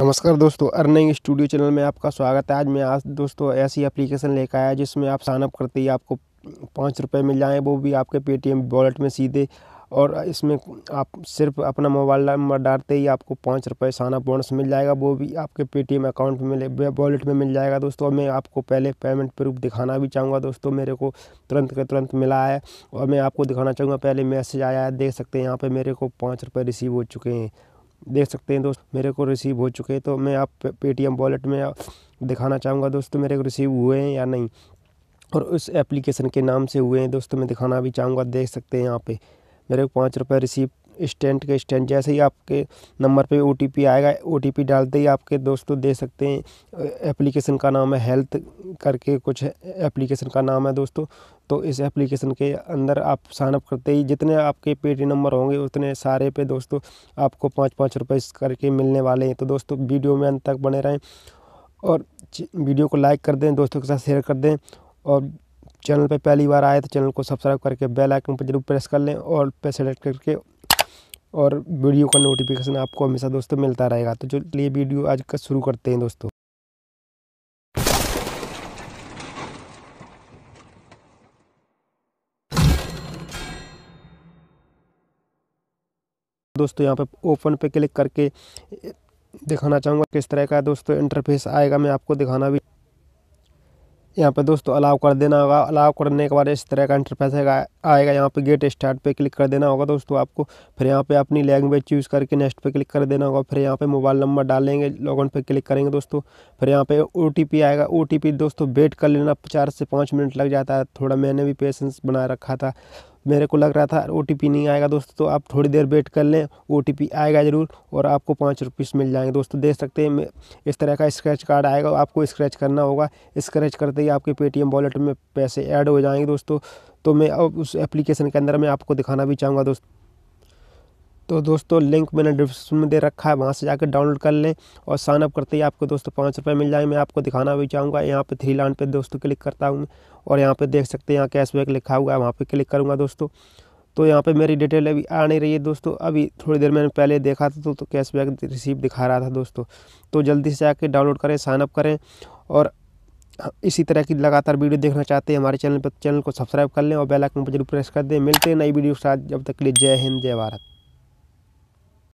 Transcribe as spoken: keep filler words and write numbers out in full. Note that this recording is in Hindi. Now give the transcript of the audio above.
नमस्कार दोस्तों, अर्निंग स्टूडियो चैनल में आपका स्वागत है। आज मैं आज दोस्तों ऐसी एप्लीकेशन लेकर आया जिसमें आप साइनअप करते ही आपको पाँच रुपये मिल जाएँ, वो भी आपके पेटीएम वॉलेट में सीधे। और इसमें आप सिर्फ अपना मोबाइल नंबर डालते ही आपको पाँच रुपये साइनअप बोनस मिल जाएगा, वो भी आपके पेटीएम अकाउंट में मिले वॉलेट में मिल जाएगा। दोस्तों मैं आपको पहले पेमेंट प्रूफ दिखाना भी चाहूँगा। दोस्तों मेरे को तुरंत के तुरंत मिला है और मैं आपको दिखाना चाहूँगा। पहले मैसेज आया है, देख सकते हैं यहाँ पर मेरे को पाँच रुपये रिसीव हो चुके हैं। देख सकते हैं दोस्त, मेरे को रिसीव हो चुके हैं। तो मैं आप पेटीएम वॉलेट में दिखाना चाहूँगा दोस्तों मेरे को रिसीव हुए हैं या नहीं, और उस एप्लीकेशन के नाम से हुए हैं। दोस्तों मैं दिखाना भी चाहूँगा। देख सकते हैं यहाँ पे मेरे को पाँच रुपये रिसीव स्टैंड के स्टैंड। जैसे ही आपके नंबर पे ओटीपी आएगा, ओटीपी डालते ही आपके दोस्तों देख सकते हैं एप्लीकेशन का नाम है हेल्थ करके, कुछ एप्लीकेशन का नाम है दोस्तों। तो इस एप्लीकेशन के अंदर आप साइनअप करते ही जितने आपके पेटीएम नंबर होंगे उतने सारे पे दोस्तों आपको पाँच पाँच रुपये करके मिलने वाले हैं। तो दोस्तों वीडियो में अंत तक बने रहें और वीडियो को लाइक कर दें, दोस्तों के साथ शेयर कर दें, और चैनल पर पहली बार आए तो चैनल को सब्सक्राइब करके बेल आइकन पर जरूर प्रेस कर लें और पे सेलेक्ट करके, और वीडियो का नोटिफिकेशन आपको हमेशा दोस्तों मिलता रहेगा। तो चलिए वीडियो आज का शुरू करते हैं दोस्तों। दोस्तों यहाँ पे ओपन पे क्लिक करके दिखाना चाहूँगा किस तरह का दोस्तों इंटरफेस आएगा। मैं आपको दिखाना भी यहाँ पे दोस्तों अलाउ कर देना होगा। अलाउ करने के बाद इस तरह का इंटरफेस आएगा। यहाँ पे गेट स्टार्ट पे क्लिक कर देना होगा दोस्तों आपको। फिर यहाँ पे अपनी लैंग्वेज चूज़ करके नेक्स्ट पे क्लिक कर देना होगा। फिर यहाँ पे मोबाइल नंबर डालेंगे, लॉगिन पे क्लिक करेंगे दोस्तों। फिर यहाँ पे ओटीपी आएगा। ओटीपी दोस्तों वेट कर लेना, चार से पाँच मिनट लग जाता है। थोड़ा मैंने भी पेशेंस बना रखा था, मेरे को लग रहा था ओटीपी नहीं आएगा दोस्तों। तो आप थोड़ी देर वेट कर लें, ओटीपी आएगा ज़रूर और आपको पाँच रुपीस मिल जाएंगे दोस्तों। देख सकते हैं इस तरह का स्क्रैच कार्ड आएगा, आपको स्क्रैच करना होगा। स्क्रैच करते ही आपके पेटीएम वॉलेट में पैसे ऐड हो जाएंगे दोस्तों। तो मैं अब उस एप्लीकेशन के अंदर मैं आपको दिखाना भी चाहूँगा दोस्तों। तो दोस्तों लिंक मैंने डिस्क्रिप्शन में दे रखा है, वहाँ से जाकर डाउनलोड कर लें और साइनअप करते ही आपको दोस्तों पाँच रुपये मिल जाएंगे। मैं आपको दिखाना भी चाहूँगा। यहाँ पे थ्री लाइन पे दोस्तों क्लिक करता हूँ और यहाँ पे देख सकते हैं यहाँ कैशबैक लिखा हुआ है, वहाँ पे क्लिक करूँगा दोस्तों। तो यहाँ पे मेरी डिटेल अभी आ नहीं रही है दोस्तों। अभी थोड़ी देर मैंने पहले देखा था तो, तो कैशबैक रिसीव दिखा रहा था दोस्तों। तो जल्दी से जाकर डाउनलोड करें, साइनअप करें, और इसी तरह की लगातार वीडियो देखना चाहते हैं हमारे चैनल पर, चैनल को सब्सक्राइब कर लें और बेल आइकन पर जरूर प्रेस कर दें। मिलते हैं नई वीडियो के साथ, जब तक के लिए जय हिंद, जय भारत।